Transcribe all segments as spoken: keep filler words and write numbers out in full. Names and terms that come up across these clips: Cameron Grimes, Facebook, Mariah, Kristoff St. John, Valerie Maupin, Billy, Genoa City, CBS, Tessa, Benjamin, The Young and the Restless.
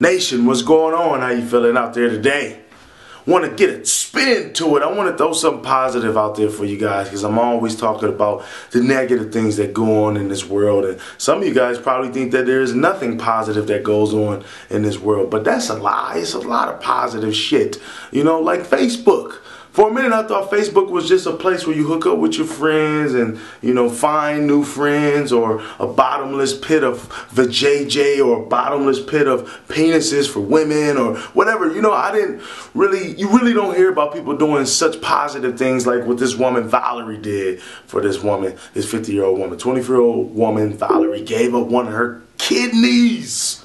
Nation, what's going on? How you feeling out there today? Want to get a spin to it. I want to throw something positive out there for you guys because I'm always talking about the negative things that go on in this world. And some of you guys probably think that there is nothing positive that goes on in this world, but that's a lie. It's a lot of positive shit, you know, like Facebook. For a minute, I thought Facebook was just a place where you hook up with your friends and, you know, find new friends, or a bottomless pit of vajayjay, or a bottomless pit of penises for women, or whatever. You know, I didn't really, you really don't hear about people doing such positive things like what this woman Valerie did for this woman, this fifty-year-old woman, twenty-four-year-old woman Valerie gave up one of her kidneys.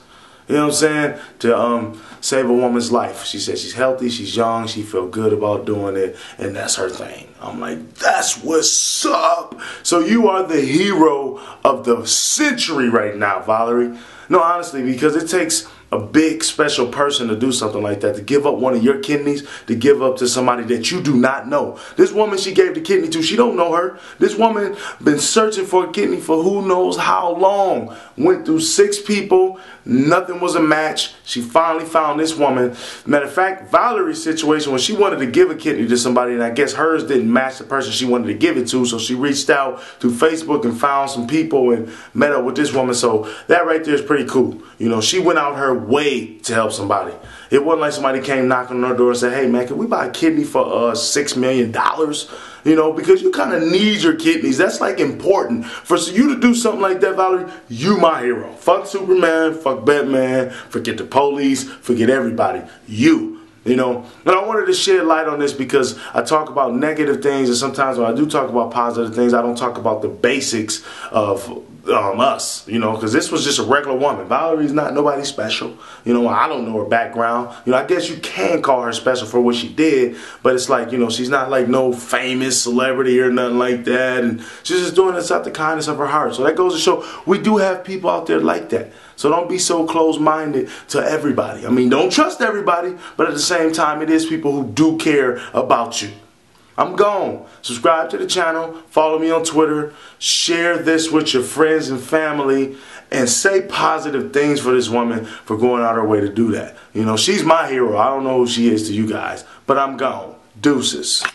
You know what I'm saying? To um, save a woman's life. She said she's healthy, she's young, she felt good about doing it, and that's her thing. I'm like, that's what's up. So you are the hero of the century right now, Valerie. No, honestly, because it takes a big special person to do something like that, to give up one of your kidneys, to give up to somebody that you do not know. This woman she gave the kidney to, she don't know her. This woman been searching for a kidney for who knows how long. Went through six people, nothing was a match. She finally found this woman. Matter of fact, Valerie's situation when she wanted to give a kidney to somebody, and I guess hers didn't match the person she wanted to give it to, so she reached out to Facebook and found some people and met up with this woman. So that right there is pretty cool. You know, she went out her way to help somebody. It wasn't like somebody came knocking on our door and said, hey man, can we buy a kidney for uh, six million dollars? You know, because you kind of need your kidneys. That's like important. For you to do something like that, Valerie, you my hero. Fuck Superman, fuck Batman, forget the police, forget everybody. You. You know, and I wanted to shed light on this because I talk about negative things, and sometimes when I do talk about positive things, I don't talk about the basics of um, us, you know, because this was just a regular woman. Valerie's not nobody special. You know, I don't know her background. You know, I guess you can call her special for what she did, but it's like, you know, she's not like no famous celebrity or nothing like that, and she's just doing this out the kindness of her heart. So that goes to show we do have people out there like that. So don't be so close-minded to everybody. I mean, don't trust everybody, but at the same time, it is people who do care about you. I'm gone. Subscribe to the channel. Follow me on Twitter. Share this with your friends and family. And say positive things for this woman for going out her way to do that. You know, she's my hero. I don't know who she is to you guys, but I'm gone. Deuces.